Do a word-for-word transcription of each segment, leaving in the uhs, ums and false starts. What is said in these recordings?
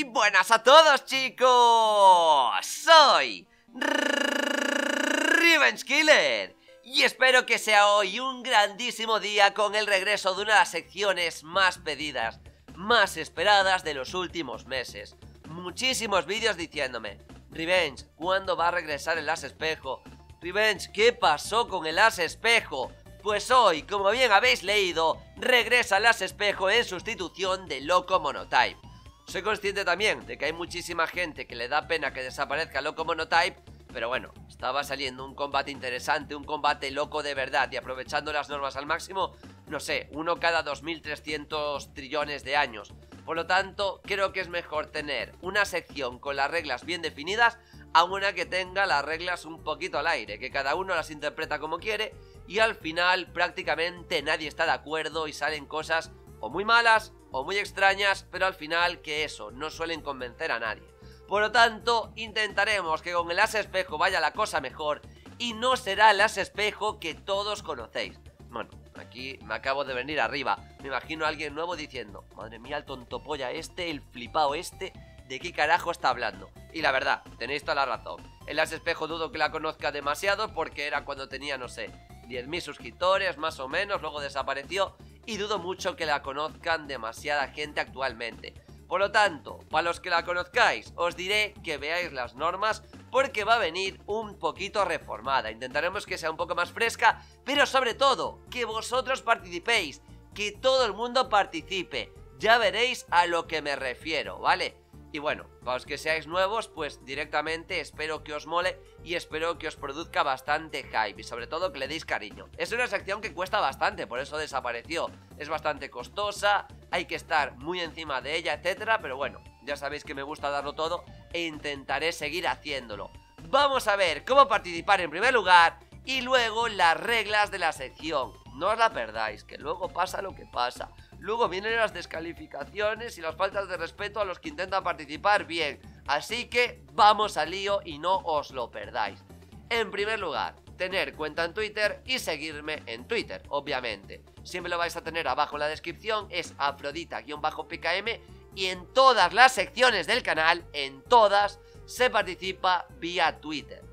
Muy buenas a todos, chicos. Soy Revenge Killer y espero que sea hoy un grandísimo día con el regreso de una de las secciones más pedidas, más esperadas de los últimos meses. Muchísimos vídeos diciéndome: Revenge, ¿cuándo va a regresar el As Espejo? Revenge, ¿qué pasó con el As Espejo? Pues hoy, como bien habéis leído, regresa el As Espejo en sustitución de Loco Monotype. Soy consciente también de que hay muchísima gente que le da pena que desaparezca Loco Monotype, pero bueno, estaba saliendo un combate interesante, un combate loco de verdad, y aprovechando las normas al máximo, no sé, uno cada dos mil trescientos trillones de años. Por lo tanto, creo que es mejor tener una sección con las reglas bien definidas a una que tenga las reglas un poquito al aire, que cada uno las interpreta como quiere y al final prácticamente nadie está de acuerdo y salen cosas o muy malas o muy extrañas, pero al final que eso, no suelen convencer a nadie. Por lo tanto, intentaremos que con el As Espejo vaya la cosa mejor y no será el As Espejo que todos conocéis. Bueno, aquí me acabo de venir arriba, me imagino a alguien nuevo diciendo: madre mía, el tontopolla este, el flipao este, ¿de qué carajo está hablando? Y la verdad, tenéis toda la razón. El As Espejo dudo que la conozca demasiado porque era cuando tenía, no sé, diez mil suscriptores más o menos, luego desapareció y dudo mucho que la conozcan demasiada gente actualmente. Por lo tanto, para los que la conozcáis, os diré que veáis las normas porque va a venir un poquito reformada. Intentaremos que sea un poco más fresca, pero sobre todo, que vosotros participéis, que todo el mundo participe. Ya veréis a lo que me refiero, ¿vale? Y bueno, para los que seáis nuevos, pues directamente espero que os mole y espero que os produzca bastante hype y sobre todo que le deis cariño. Es una sección que cuesta bastante, por eso desapareció. Es bastante costosa, hay que estar muy encima de ella, etcétera. Pero bueno, ya sabéis que me gusta darlo todo e intentaré seguir haciéndolo. Vamos a ver cómo participar en primer lugar y luego las reglas de la sección. No os la perdáis, que luego pasa lo que pasa. Luego vienen las descalificaciones y las faltas de respeto a los que intentan participar bien. Así que vamos al lío y no os lo perdáis. En primer lugar, tener cuenta en Twitter y seguirme en Twitter, obviamente. Siempre lo vais a tener abajo en la descripción, es Afrodita_pkm. Y en todas las secciones del canal, en todas, se participa vía Twitter.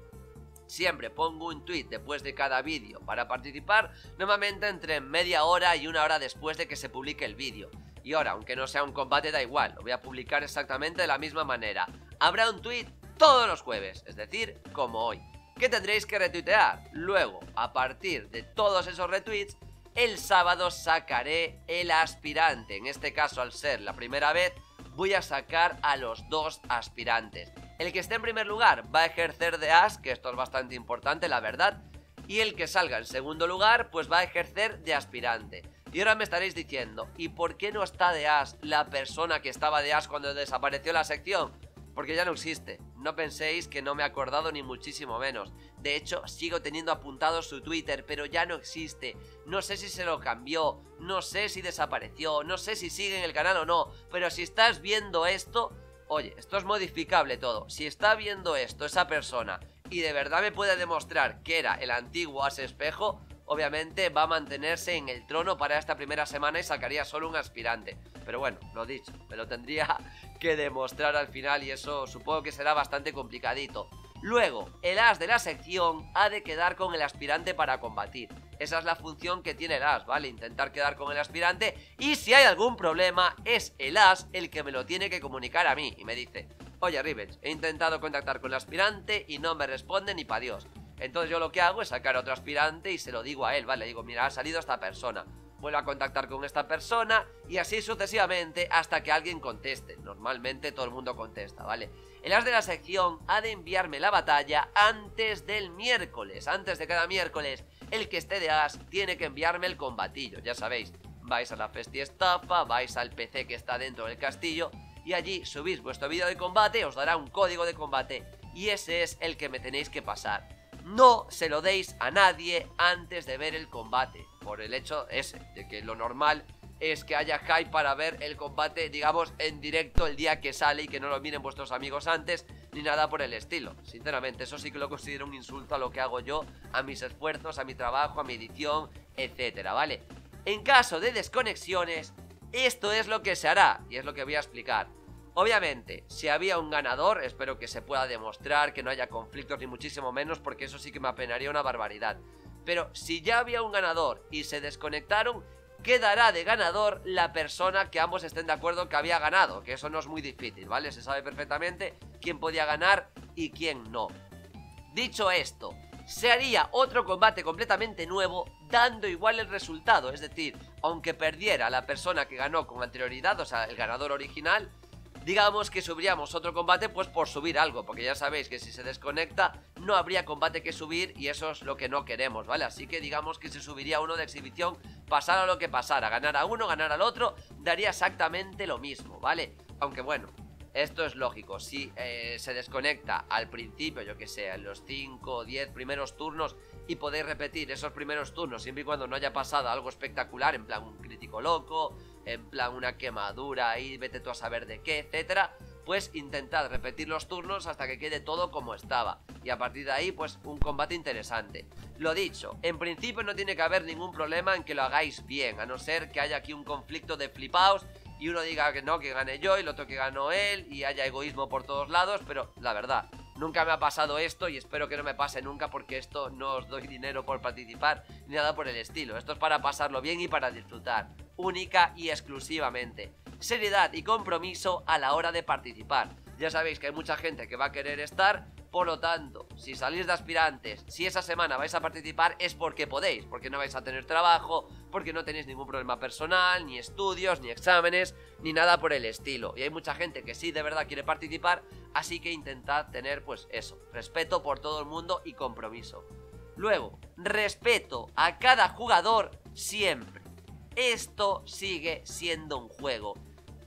Siempre pongo un tweet después de cada vídeo para participar, normalmente entre media hora y una hora después de que se publique el vídeo. Y ahora, aunque no sea un combate, da igual, lo voy a publicar exactamente de la misma manera. Habrá un tweet todos los jueves, es decir, como hoy, que tendréis que retuitear. Luego, a partir de todos esos retweets, el sábado sacaré el aspirante. En este caso, al ser la primera vez, voy a sacar a los dos aspirantes. El que esté en primer lugar va a ejercer de as, que esto es bastante importante, la verdad. Y el que salga en segundo lugar, pues va a ejercer de aspirante. Y ahora me estaréis diciendo: ¿y por qué no está de as la persona que estaba de as cuando desapareció la sección? Porque ya no existe. No penséis que no me he acordado ni muchísimo menos. De hecho, sigo teniendo apuntado su Twitter, pero ya no existe. No sé si se lo cambió, no sé si desapareció, no sé si sigue en el canal o no. Pero si estás viendo esto... Oye, esto es modificable todo. Si está viendo esto esa persona y de verdad me puede demostrar que era el antiguo As Espejo, obviamente va a mantenerse en el trono para esta primera semana y sacaría solo un aspirante. Pero bueno, lo dicho, me lo tendría que demostrar al final y eso supongo que será bastante complicadito. Luego, el as de la sección ha de quedar con el aspirante para combatir. Esa es la función que tiene el as, ¿vale? Intentar quedar con el aspirante y si hay algún problema es el as el que me lo tiene que comunicar a mí y me dice: oye, Rivers, he intentado contactar con el aspirante y no me responde ni pa' Dios. Entonces yo lo que hago es sacar a otro aspirante y se lo digo a él, ¿vale? Le digo: mira, ha salido esta persona, vuelvo a contactar con esta persona y así sucesivamente hasta que alguien conteste. Normalmente todo el mundo contesta, ¿vale? El as de la sección ha de enviarme la batalla antes del miércoles, antes de cada miércoles. El que esté de as tiene que enviarme el combatillo, ya sabéis. Vais a la festiestafa, vais al P C que está dentro del castillo y allí subís vuestro vídeo de combate, os dará un código de combate y ese es el que me tenéis que pasar. No se lo deis a nadie antes de ver el combate, por el hecho ese, de que lo normal es que haya hype para ver el combate, digamos, en directo el día que sale y que no lo miren vuestros amigos antes, ni nada por el estilo. Sinceramente, eso sí que lo considero un insulto a lo que hago yo, a mis esfuerzos, a mi trabajo, a mi edición, etcétera, ¿vale? En caso de desconexiones, esto es lo que se hará y es lo que voy a explicar. Obviamente, si había un ganador, espero que se pueda demostrar, que no haya conflictos ni muchísimo menos, porque eso sí que me apenaría una barbaridad. Pero si ya había un ganador y se desconectaron, quedará de ganador la persona que ambos estén de acuerdo que había ganado, que eso no es muy difícil, ¿vale? Se sabe perfectamente quién podía ganar y quién no. Dicho esto, se haría otro combate completamente nuevo, dando igual el resultado, es decir, aunque perdiera la persona que ganó con anterioridad, o sea, el ganador original, digamos que subiríamos otro combate pues por subir algo, porque ya sabéis que si se desconecta no habría combate que subir y eso es lo que no queremos, ¿vale? Así que digamos que se subiría uno de exhibición, pasara lo que pasara, ganar a uno, ganar al otro, daría exactamente lo mismo, ¿vale? Aunque bueno, esto es lógico, si eh, se desconecta al principio, yo que sé, en los cinco o diez primeros turnos y podéis repetir esos primeros turnos siempre y cuando no haya pasado algo espectacular, en plan un crítico loco, en plan una quemadura y vete tú a saber de qué, etcétera, pues intentad repetir los turnos hasta que quede todo como estaba. Y a partir de ahí, pues un combate interesante. Lo dicho, en principio no tiene que haber ningún problema en que lo hagáis bien, a no ser que haya aquí un conflicto de flipaos y uno diga que no, que gané yo y el otro que ganó él y haya egoísmo por todos lados, pero la verdad, nunca me ha pasado esto y espero que no me pase nunca porque esto no os doy dinero por participar ni nada por el estilo. Esto es para pasarlo bien y para disfrutar, única y exclusivamente. Seriedad y compromiso a la hora de participar. Ya sabéis que hay mucha gente que va a querer estar, por lo tanto, si salís de aspirantes, si esa semana vais a participar es porque podéis, porque no vais a tener trabajo, porque no tenéis ningún problema personal, ni estudios, ni exámenes, ni nada por el estilo. Y hay mucha gente que sí de verdad quiere participar, así que intentad tener pues eso, respeto por todo el mundo y compromiso. Luego, respeto a cada jugador siempre. Esto sigue siendo un juego.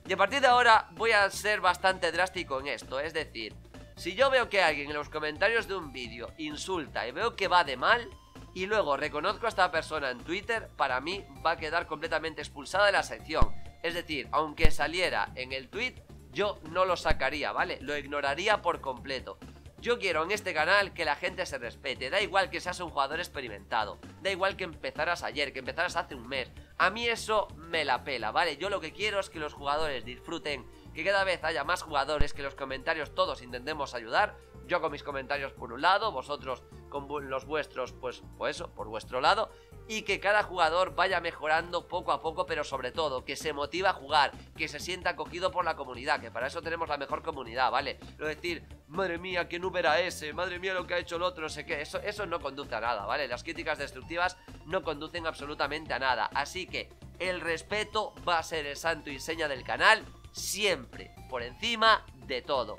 Y a partir de ahora voy a ser bastante drástico en esto, es decir, si yo veo que alguien en los comentarios de un vídeo insulta y veo que va de mal y luego reconozco a esta persona en Twitter, para mí va a quedar completamente expulsada de la sección. Es decir, aunque saliera en el tweet, yo no lo sacaría, ¿vale? Lo ignoraría por completo. Yo quiero en este canal que la gente se respete, da igual que seas un jugador experimentado, da igual que empezaras ayer, que empezaras hace un mes. A mí eso me la pela, ¿vale? Yo lo que quiero es que los jugadores disfruten, que cada vez haya más jugadores, que los comentarios todos intentemos ayudar. Yo con mis comentarios por un lado, vosotros con los vuestros, pues, pues eso, por vuestro lado. Y que cada jugador vaya mejorando poco a poco, pero sobre todo, que se motive a jugar, que se sienta acogido por la comunidad, que para eso tenemos la mejor comunidad, ¿vale? Lo decir, madre mía, qué Uber a ese, madre mía lo que ha hecho el otro, no sé qué, eso, eso no conduce a nada, ¿vale? Las críticas destructivas no conducen absolutamente a nada, así que el respeto va a ser el santo y seña del canal, siempre, por encima de todo.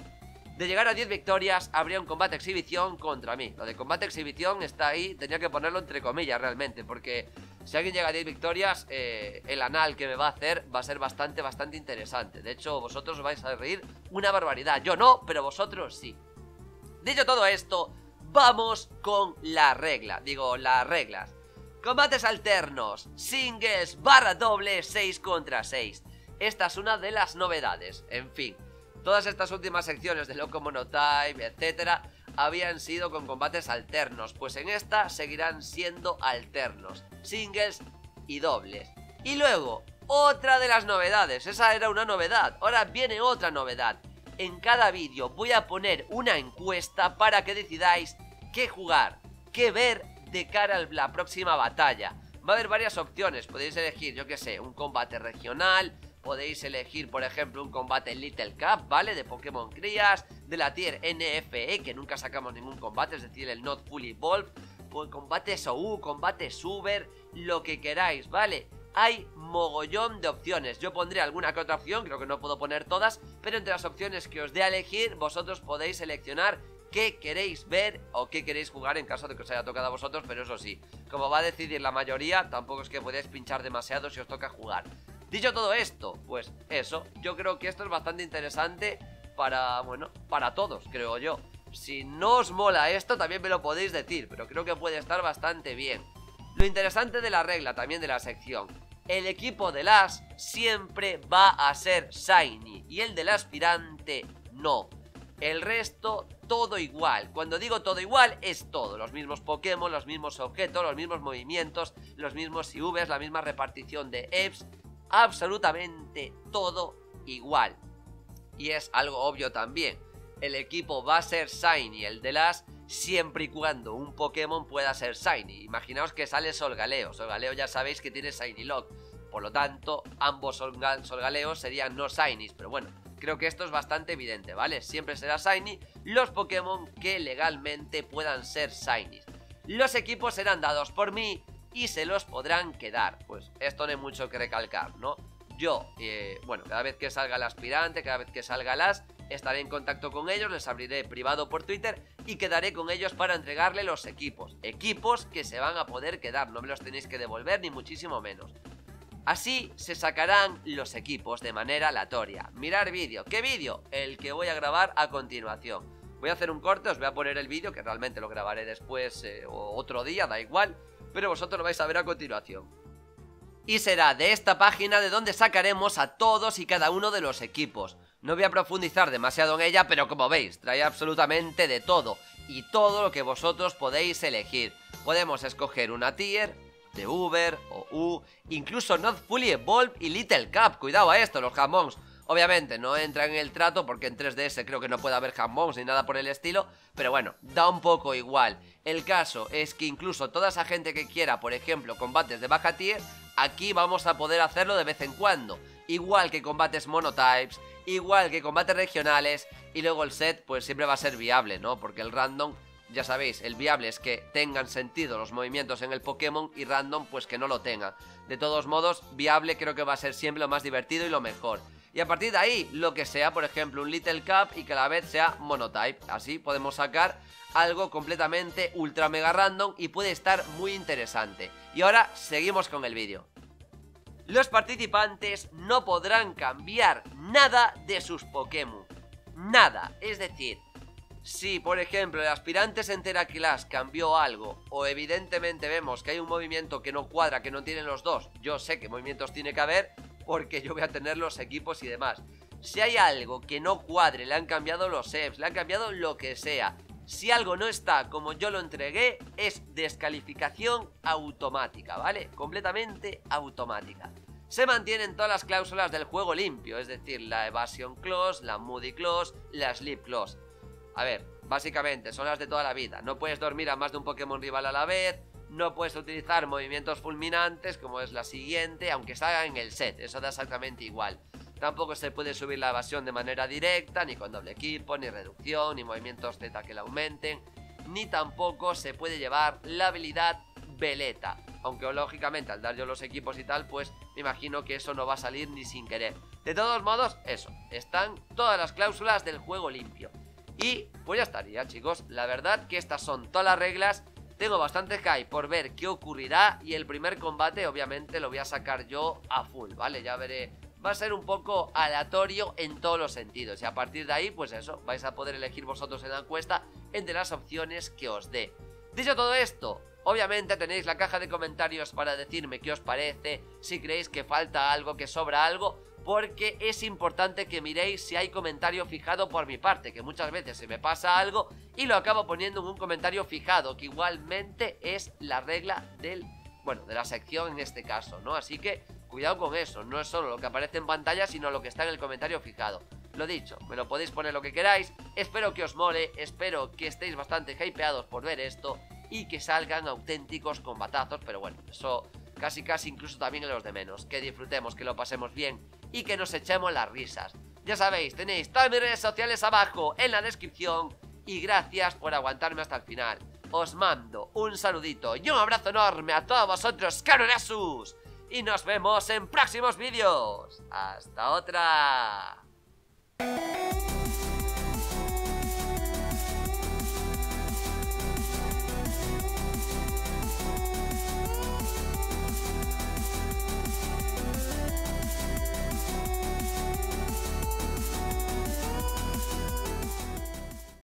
De llegar a diez victorias habría un combate exhibición contra mí. Lo de combate exhibición está ahí, tenía que ponerlo entre comillas realmente, porque si alguien llega a diez victorias, eh, el anal que me va a hacer va a ser bastante, bastante interesante. De hecho, vosotros os vais a reír una barbaridad, yo no, pero vosotros sí. Dicho todo esto, vamos con la regla, digo, las reglas. Combates alternos, singles, barra doble, seis contra seis. Esta es una de las novedades, en fin. Todas estas últimas secciones de Loco Monotype, etcétera, habían sido con combates alternos, pues en esta seguirán siendo alternos, singles y dobles. Y luego, otra de las novedades, esa era una novedad, ahora viene otra novedad. En cada vídeo voy a poner una encuesta para que decidáis qué jugar, qué ver de cara a la próxima batalla. Va a haber varias opciones, podéis elegir, yo qué sé, un combate regional. Podéis elegir, por ejemplo, un combate en Little Cup, ¿vale? De Pokémon Crías, de la tier N F E, que nunca sacamos ningún combate, es decir, el Not Fully Evolved, combate S O U, combate Uber, lo que queráis, ¿vale? Hay mogollón de opciones, yo pondré alguna que otra opción, creo que no puedo poner todas, pero entre las opciones que os dé a elegir, vosotros podéis seleccionar qué queréis ver o qué queréis jugar en caso de que os haya tocado a vosotros, pero eso sí, como va a decidir la mayoría, tampoco es que podáis pinchar demasiado si os toca jugar. Dicho todo esto, pues eso, yo creo que esto es bastante interesante para, bueno, para todos, creo yo. Si no os mola esto, también me lo podéis decir, pero creo que puede estar bastante bien. Lo interesante de la regla, también de la sección, el equipo del As siempre va a ser Shiny y el del aspirante no. El resto, todo igual. Cuando digo todo igual, es todo. Los mismos Pokémon, los mismos objetos, los mismos movimientos, los mismos I Vs, la misma repartición de E Vs. Absolutamente todo igual. y es algo obvio también. El equipo va a ser Shiny, el de las, siempre y cuando un Pokémon pueda ser Shiny. Imaginaos que sale Solgaleo. Solgaleo ya sabéis que tiene Shiny Lock. Por lo tanto, ambos Solga- Solgaleos serían no Shinies, pero bueno, creo que esto es bastante evidente, ¿vale? Siempre será Shiny los Pokémon que legalmente puedan ser Shinies. Los equipos serán dados por mí y se los podrán quedar. Pues esto no hay mucho que recalcar, ¿no? Yo, eh, bueno, cada vez que salga el aspirante, cada vez que salga el as, estaré en contacto con ellos, les abriré privado por Twitter y quedaré con ellos para entregarle los equipos. Equipos que se van a poder quedar, no me los tenéis que devolver ni muchísimo menos. Así se sacarán los equipos de manera aleatoria. Mirar vídeo. ¿Qué vídeo? El que voy a grabar a continuación. Voy a hacer un corte, os voy a poner el vídeo, que realmente lo grabaré después eh, o otro día, da igual, pero vosotros lo vais a ver a continuación. Y será de esta página de donde sacaremos a todos y cada uno de los equipos. No voy a profundizar demasiado en ella, pero como veis, trae absolutamente de todo y todo lo que vosotros podéis elegir. Podemos escoger una tier de Uber o U, incluso Not Fully Evolved y Little Cup. Cuidado a esto, los jamons. Obviamente no entran en el trato porque en tres D S creo que no puede haber jamons ni nada por el estilo, pero bueno, da un poco igual. El caso es que incluso toda esa gente que quiera, por ejemplo, combates de baja tier, aquí vamos a poder hacerlo de vez en cuando. Igual que combates monotypes, igual que combates regionales, y luego el set pues siempre va a ser viable, ¿no? Porque el random, ya sabéis, el viable es que tengan sentido los movimientos en el Pokémon y random pues que no lo tenga. De todos modos, viable creo que va a ser siempre lo más divertido y lo mejor. Y a partir de ahí, lo que sea, por ejemplo, un Little Cup y que a la vez sea Monotype. Así podemos sacar algo completamente ultra mega random y puede estar muy interesante. Y ahora seguimos con el vídeo. Los participantes no podrán cambiar nada de sus Pokémon. Nada, es decir, si por ejemplo el aspirante en Tera Clash cambió algo, o evidentemente vemos que hay un movimiento que no cuadra, que no tienen los dos, yo sé qué movimientos tiene que haber porque yo voy a tener los equipos y demás. Si hay algo que no cuadre, le han cambiado los E V Ps, le han cambiado lo que sea, si algo no está como yo lo entregué, es descalificación automática, ¿vale? Completamente automática. Se mantienen todas las cláusulas del juego limpio, es decir, la Evasion Clause, la Moody Clause, la Sleep Clause. A ver, básicamente son las de toda la vida. No puedes dormir a más de un Pokémon rival a la vez. No puedes utilizar movimientos fulminantes, como es la siguiente, aunque salga en el set, eso da exactamente igual. Tampoco se puede subir la evasión de manera directa, ni con doble equipo, ni reducción, ni movimientos Z que la aumenten. Ni tampoco se puede llevar la habilidad veleta, aunque lógicamente al dar yo los equipos y tal, pues me imagino que eso no va a salir ni sin querer. De todos modos, eso, están todas las cláusulas del juego limpio. Y pues ya estaría, chicos. La verdad que estas son todas las reglas. Tengo bastante hype por ver qué ocurrirá. Y el primer combate obviamente lo voy a sacar yo a full, ¿vale? Ya veré. Va a ser un poco aleatorio en todos los sentidos. Y a partir de ahí, pues eso, vais a poder elegir vosotros en la encuesta entre las opciones que os dé. Dicho todo esto, obviamente tenéis la caja de comentarios para decirme qué os parece, si creéis que falta algo, que sobra algo, porque es importante que miréis si hay comentario fijado por mi parte, que muchas veces se me pasa algo y lo acabo poniendo en un comentario fijado, que igualmente es la regla del, bueno, de la sección en este caso, ¿no? Así que cuidado con eso, no es solo lo que aparece en pantalla, sino lo que está en el comentario fijado. Lo dicho, me lo podéis poner lo que queráis, espero que os mole, espero que estéis bastante hypeados por ver esto y que salgan auténticos combatazos, pero bueno, eso casi casi incluso también en los de menos. Que disfrutemos, que lo pasemos bien y que nos echemos las risas. Ya sabéis, tenéis todas mis redes sociales abajo en la descripción y gracias por aguantarme hasta el final. Os mando un saludito y un abrazo enorme a todos vosotros, cabronasus, y nos vemos en próximos vídeos. ¡Hasta otra!